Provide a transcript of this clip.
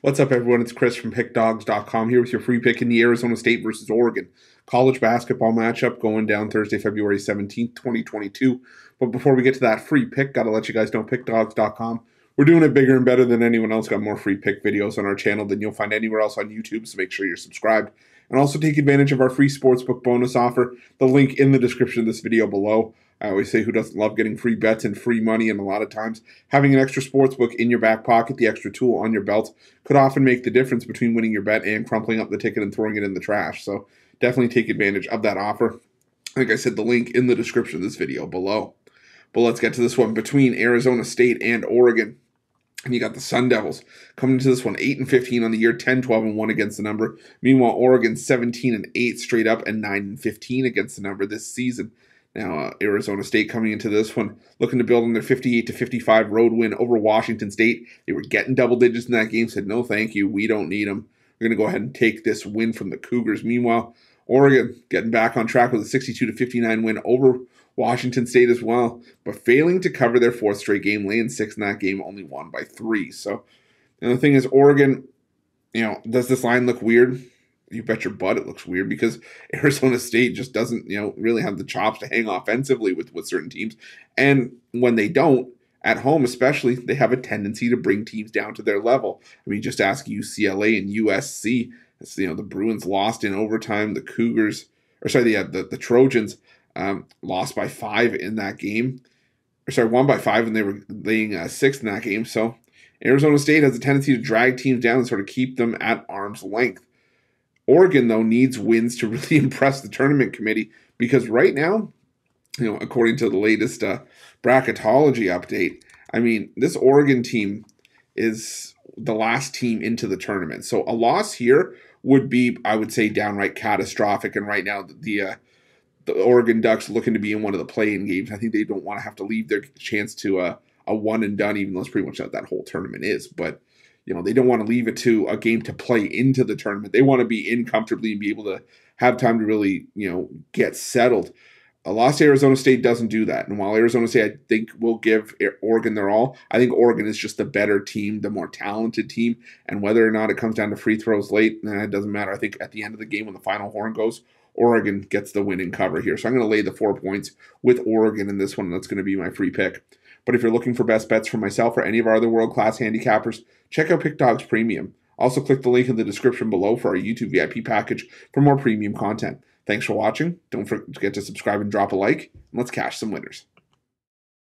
What's up, everyone? It's Chris from PickDogs.com here with your free pick in the Arizona State versus Oregon college basketball matchup going down Thursday, February 17th, 2022. But before we get to that free pick, got to let you guys know PickDogs.com. We're doing it bigger and better than anyone else. Got more free pick videos on our channel than you'll find anywhere else on YouTube, so make sure you're subscribed. And also take advantage of our free sportsbook bonus offer, the link in the description of this video below. I always say, who doesn't love getting free bets and free money? And a lot of times, having an extra sportsbook in your back pocket, the extra tool on your belt, could often make the difference between winning your bet and crumpling up the ticket and throwing it in the trash. So definitely take advantage of that offer. Like I said, the link in the description of this video below. But let's get to this one between Arizona State and Oregon. And you got the Sun Devils coming to this one 8-15 on the year, 10-12-1 against the number. Meanwhile, Oregon 17-8 straight up and 9-15 against the number this season. Now, Arizona State coming into this one, looking to build on their 58-55 road win over Washington State. They were getting double digits in that game, said, no, thank you. We don't need them. We're going to go ahead and take this win from the Cougars. Meanwhile, Oregon getting back on track with a 62-59 win over Washington State as well, but failing to cover their fourth straight game, laying 6 in that game, only won by 3. So, and the thing is, Oregon, does this line look weird? You bet your butt it looks weird, because Arizona State just doesn't, really have the chops to hang offensively with certain teams. And when they don't, at home especially, they have a tendency to bring teams down to their level. I mean, just ask UCLA and USC. It's, the Bruins lost in overtime. The Cougars, or sorry, the Trojans lost by 5 in that game. Or sorry, won by 5, and they were laying 6 in that game. So Arizona State has a tendency to drag teams down and sort of keep them at arm's length. Oregon, though, needs wins to really impress the tournament committee, because right now, according to the latest bracketology update, I mean, this Oregon team is the last team into the tournament. So a loss here would be, I would say, downright catastrophic. And right now, the Oregon Ducks looking to be in one of the play-in games. I think they don't want to have to leave their chance to a one-and-done, even though it's pretty much what that whole tournament is. But they don't want to leave it to a game to play into the tournament. They want to be in comfortably and be able to have time to really, get settled. A loss to Arizona State doesn't do that. And while Arizona State, I think, will give Oregon their all, I think Oregon is just the better team, the more talented team. And whether or not it comes down to free throws late, it doesn't matter. I think at the end of the game, when the final horn goes, Oregon gets the win and cover here. So I'm going to lay the 4 points with Oregon in this one. That's going to be my free pick. But if you're looking for best bets for myself or any of our other world-class handicappers, check out PickDawgz Premium. Also, click the link in the description below for our YouTube VIP package for more premium content. Thanks for watching. Don't forget to subscribe and drop a like. And let's cash some winners.